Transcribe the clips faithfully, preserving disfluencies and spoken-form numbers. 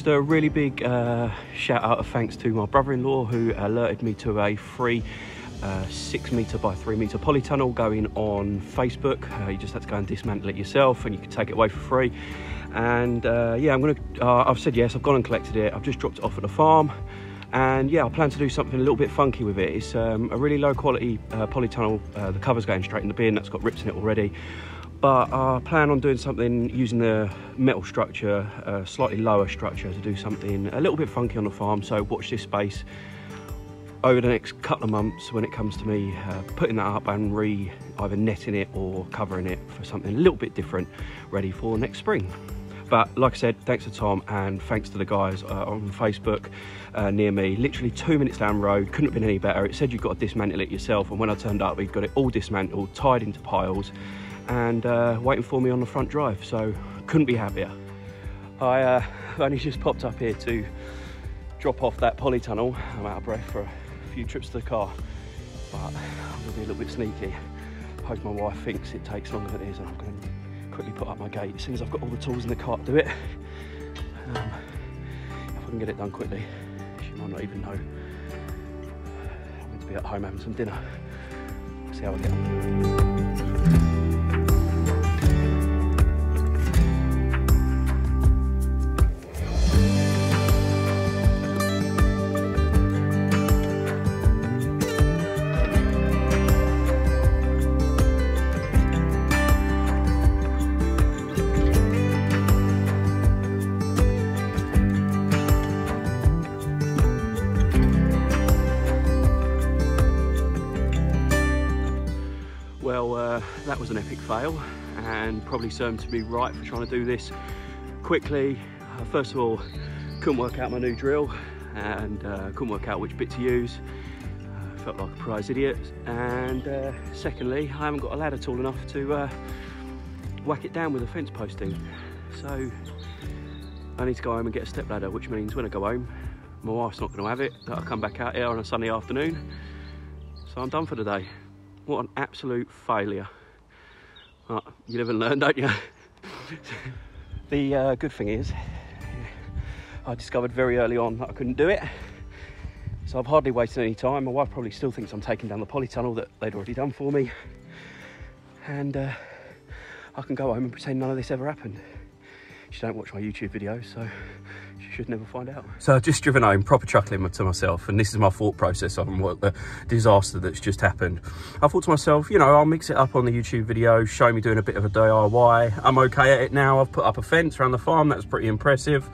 just a really big uh, shout out of thanks to my brother-in-law who alerted me to a free uh, six meter by three meter polytunnel going on Facebook. Uh, you just have to go and dismantle it yourself and you can take it away for free. And uh, yeah, I'm gonna, uh, I've said yes, I've gone and collected it. I've just dropped it off at the farm. And yeah, I plan to do something a little bit funky with it. It's um, a really low quality uh, polytunnel. Uh, the cover's going straight in the bin, that's got rips in it already. But I uh, plan on doing something using the metal structure, uh, slightly lower structure, to do something a little bit funky on the farm. So watch this space over the next couple of months when it comes to me uh, putting that up and re either netting it or covering it for something a little bit different, ready for next spring. But like I said, thanks to Tom and thanks to the guys uh, on Facebook uh, near me, literally two minutes down the road, couldn't have been any better. It said you've got to dismantle it yourself, and when I turned up, we've got it all dismantled, tied into piles, and uh, waiting for me on the front drive, so couldn't be happier. I uh, only just popped up here to drop off that polytunnel. I'm out of breath for a few trips to the car, but I'm gonna be a little bit sneaky. I hope my wife thinks it takes longer than it is, and I'm gonna quickly put up my gate as soon as I've got all the tools in the car to do it. Um, if I can get it done quickly, she might not even know. I'm going to be at home having some dinner. We'll see how I get on. Well, uh, that was an epic fail, and probably served to be right for trying to do this quickly. Uh, first of all, couldn't work out my new drill, and uh, couldn't work out which bit to use. Uh, felt like a prize idiot. And uh, secondly, I haven't got a ladder tall enough to uh, whack it down with a fence posting. So I need to go home and get a step ladder, which means when I go home, my wife's not going to have it. That I'll come back out here on a Sunday afternoon. So I'm done for the day. What an absolute failure. Right, you live and learn, don't you? The uh, good thing is, I discovered very early on that I couldn't do it. So I've hardly wasted any time. My wife probably still thinks I'm taking down the polytunnel that they'd already done for me. And uh, I can go home and pretend none of this ever happened. She don't watch my YouTube videos, so she should never find out. So I've just driven home, proper chuckling to myself, and this is my thought process on what the disaster that's just happened. I thought to myself, you know, I'll mix it up on the YouTube video, show me doing a bit of a D I Y. I'm okay at it now. I've put up a fence around the farm. That's pretty impressive.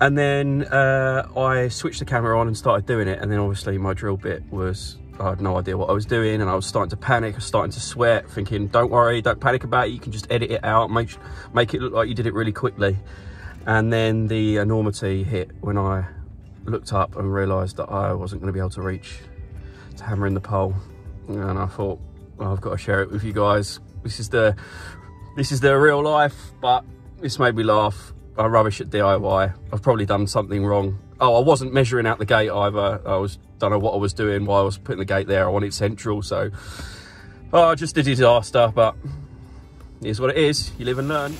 And then uh, I switched the camera on and started doing it. And then obviously my drill bit was, I had no idea what I was doing, and I was starting to panic, I was starting to sweat, thinking, don't worry, don't panic about it, you can just edit it out, make, make it look like you did it really quickly. And then the enormity hit when I looked up and realised that I wasn't going to be able to reach to hammer in the pole. And I thought, well, I've got to share it with you guys. This is the, this is the real life, but this made me laugh. I'm rubbish at D I Y. I've probably done something wrong. Oh, I wasn't measuring out the gate either. I was, don't know what I was doing while I was putting the gate there. I wanted central, so oh, just a disaster, but it is what it is. You live and learn.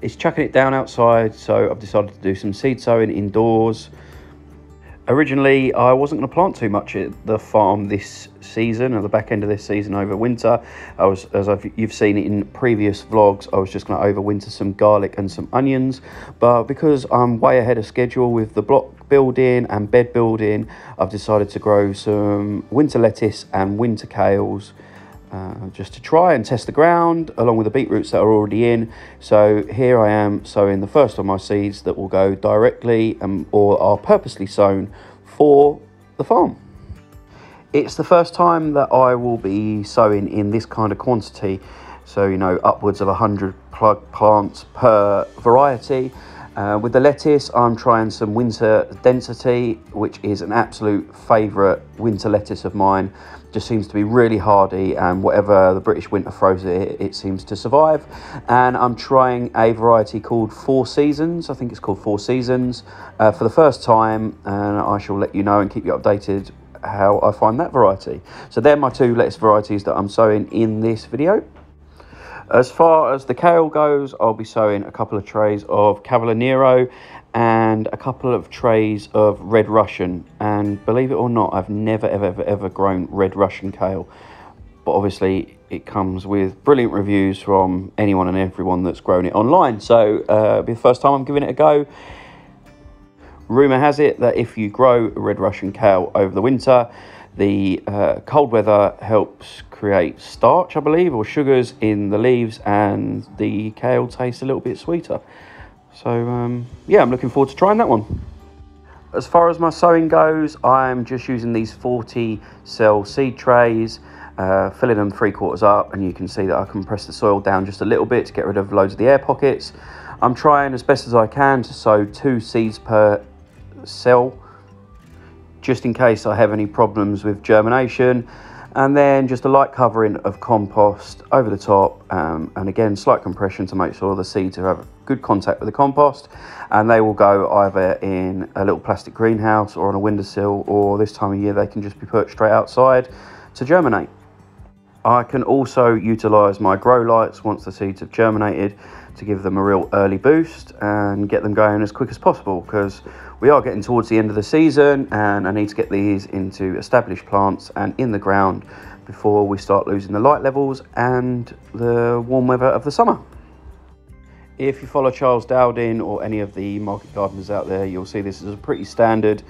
It's chucking it down outside, so I've decided to do some seed sowing indoors. Originally, I wasn't going to plant too much at the farm this season, or the back end of this season over winter. I was, as I've, you've seen in previous vlogs, I was just going to overwinter some garlic and some onions. But because I'm way ahead of schedule with the block building and bed building, I've decided to grow some winter lettuce and winter kales. Uh, just to try and test the ground along with the beetroots that are already in. So here I am sowing the first of my seeds that will go directly um, or are purposely sown for the farm. It's the first time that I will be sowing in this kind of quantity. So, you know, upwards of one hundred plug plants per variety. Uh, with the lettuce, I'm trying some Winter Density, which is an absolute favourite winter lettuce of mine. Just seems to be really hardy, and whatever the British winter throws it, it seems to survive. And I'm trying a variety called Four Seasons. I think it's called Four Seasons uh, for the first time, and I shall let you know and keep you updated how I find that variety. So they're my two lettuce varieties that I'm sowing in this video. As far as the kale goes, I'll be sowing a couple of trays of Cavolo Nero and a couple of trays of Red Russian. And believe it or not, I've never, ever, ever, ever grown Red Russian kale. But obviously, it comes with brilliant reviews from anyone and everyone that's grown it online. So uh, it'll be the first time I'm giving it a go. Rumour has it that if you grow Red Russian kale over the winter, the uh, cold weather helps create starch, I believe, or sugars in the leaves, and the kale tastes a little bit sweeter. So, um, yeah, I'm looking forward to trying that one. As far as my sowing goes, I'm just using these forty cell seed trays, uh, filling them three quarters up, and you can see that I can press the soil down just a little bit to get rid of loads of the air pockets. I'm trying as best as I can to sow two seeds per cell, just in case I have any problems with germination, and then just a light covering of compost over the top, um, and again slight compression to make sure the seeds have good contact with the compost, and they will go either in a little plastic greenhouse or on a windowsill, or this time of year they can just be put straight outside to germinate. I can also utilise my grow lights once the seeds have germinated to give them a real early boost and get them going as quick as possible, because we are getting towards the end of the season and I need to get these into established plants and in the ground before we start losing the light levels and the warm weather of the summer. If you follow Charles Dowding or any of the market gardeners out there, you'll see this is a pretty standard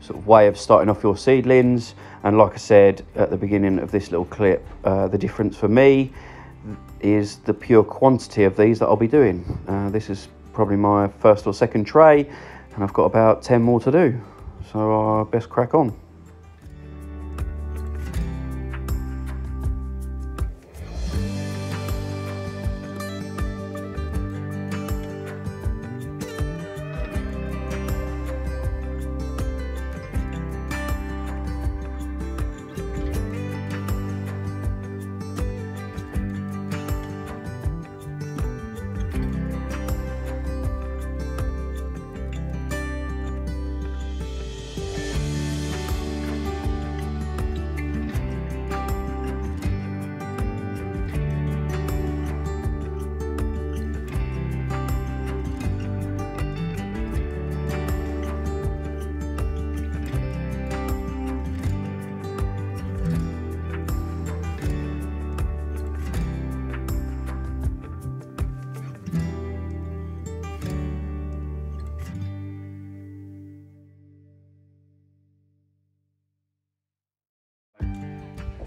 sort of way of starting off your seedlings. And like I said at the beginning of this little clip, uh, the difference for me is the pure quantity of these that I'll be doing. Uh, this is probably my first or second tray, and I've got about ten more to do, so I'll best crack on.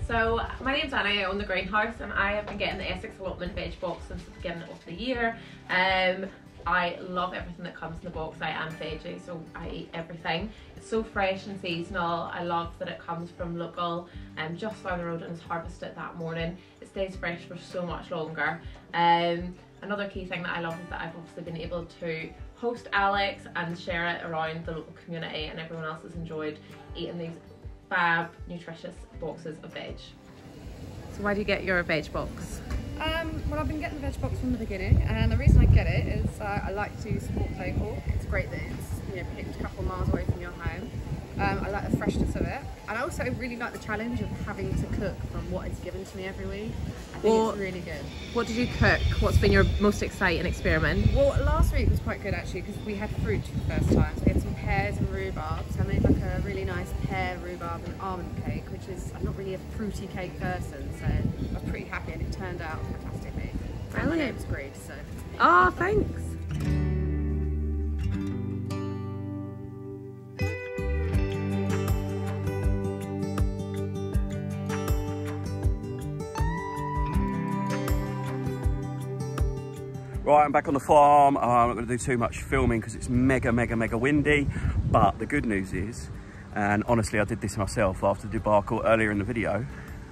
So my name's Anna, I own the greenhouse, and I have been getting the Essex Allotment Veg box since the beginning of the year. Um, I love everything that comes in the box. I am veggie, so I eat everything. It's so fresh and seasonal. I love that it comes from local, um, just down the road, and is harvested that morning. It stays fresh for so much longer. Um, another key thing that I love is that I've obviously been able to host Alex and share it around the local community, and everyone else has enjoyed eating these fab, nutritious boxes of veg. So why do you get your veg box? Um, well, I've been getting the veg box from the beginning, and the reason I get it is uh, I like to support local. It's great that it's, you know, picked a couple miles away from your home. Um, I like the freshness of it, and I also really like the challenge of having to cook from what is given to me every week. I think well, it's really good. What did you cook? What's been your most exciting experiment? Well, last week was quite good actually, because we had fruit for the first time. So we had some pears and rhubarb, so I made like a really nice pear, rhubarb and almond cake, which is, I'm not really a fruity cake person, so I was pretty happy and it turned out fantastically. And the name's great, so. Ah, oh, thanks. Right, I'm back on the farm. I'm not going to do too much filming because it's mega, mega, mega windy. But the good news is, and honestly, I did this myself after the debacle earlier in the video,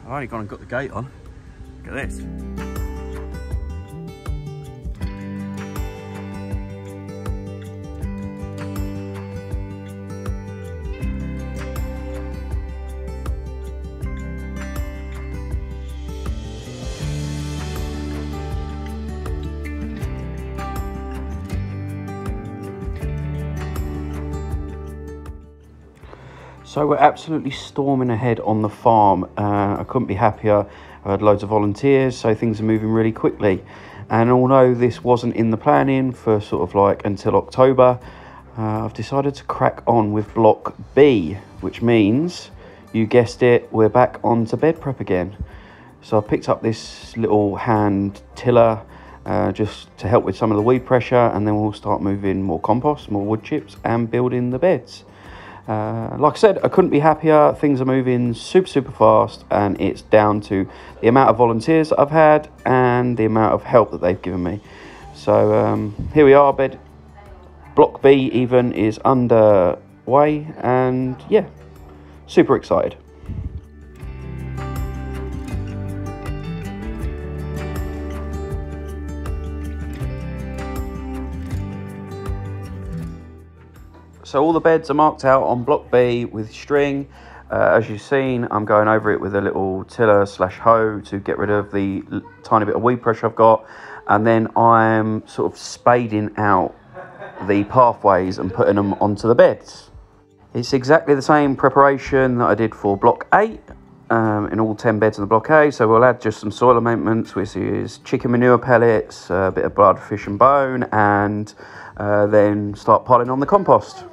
I've only gone and got the gate on. Look at this. So we're absolutely storming ahead on the farm. Uh, I couldn't be happier. I had loads of volunteers, so things are moving really quickly. And although this wasn't in the planning for sort of like until October, uh, I've decided to crack on with Block B, which means, you guessed it, we're back onto bed prep again. So I picked up this little hand tiller uh, just to help with some of the weed pressure, and then we'll start moving more compost, more wood chips, and building the beds. Uh, like I said, I couldn't be happier. Things are moving super, super fast, and it's down to the amount of volunteers that I've had and the amount of help that they've given me. So um, here we are, bed Block B even is underway, and yeah, super excited. So all the beds are marked out on Block B with string. Uh, as you've seen, I'm going over it with a little tiller slash hoe to get rid of the tiny bit of weed pressure I've got. And then I'm sort of spading out the pathways and putting them onto the beds. It's exactly the same preparation that I did for Block A, um, in all ten beds in the Block A. So we'll add just some soil amendments, which is chicken manure pellets, a bit of blood, fish and bone, and uh, then start piling on the compost.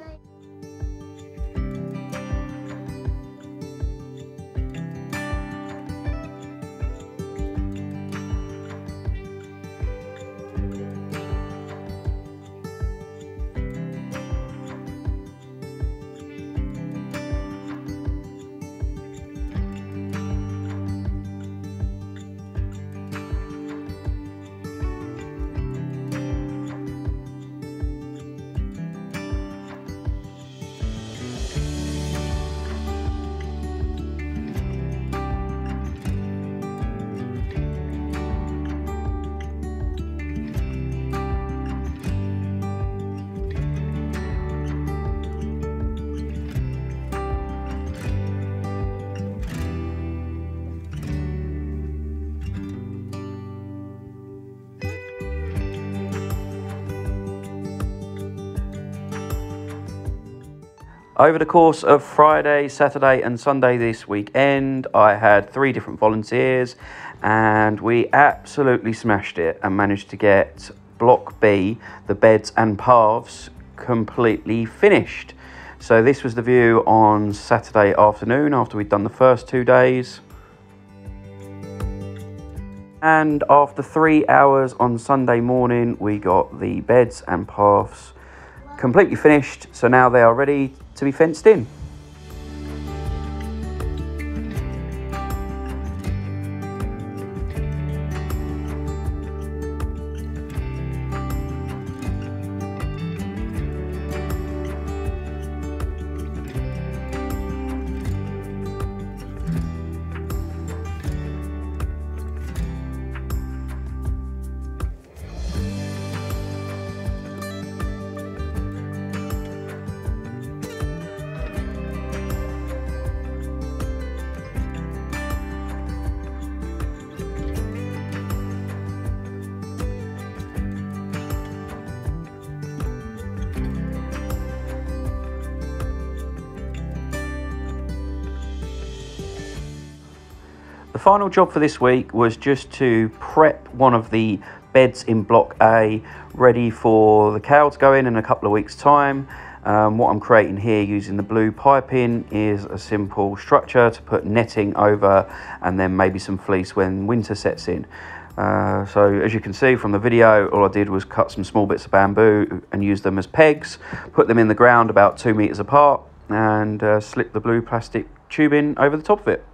Over the course of Friday, Saturday and Sunday this weekend, I had three different volunteers and we absolutely smashed it and managed to get Block B, the beds and paths, completely finished. So this was the view on Saturday afternoon after we'd done the first two days. And after three hours on Sunday morning, we got the beds and paths completely finished, so now they are ready to be fenced in. The final job for this week was just to prep one of the beds in Block A ready for the cow to go in in a couple of weeks' time. Um, what I'm creating here using the blue piping is a simple structure to put netting over and then maybe some fleece when winter sets in. Uh, so as you can see from the video, all I did was cut some small bits of bamboo and use them as pegs, put them in the ground about two meters apart and uh, slip the blue plastic tubing over the top of it.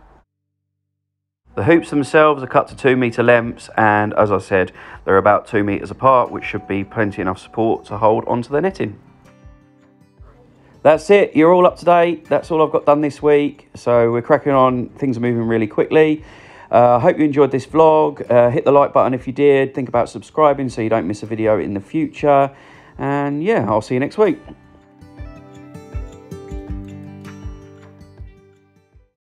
The hoops themselves are cut to two metre lengths, and as I said, they're about two metres apart, which should be plenty enough support to hold onto the netting. That's it, you're all up to date. That's all I've got done this week. So we're cracking on, things are moving really quickly. I uh, hope you enjoyed this vlog. Uh, hit the like button if you did. Think about subscribing so you don't miss a video in the future. And yeah, I'll see you next week.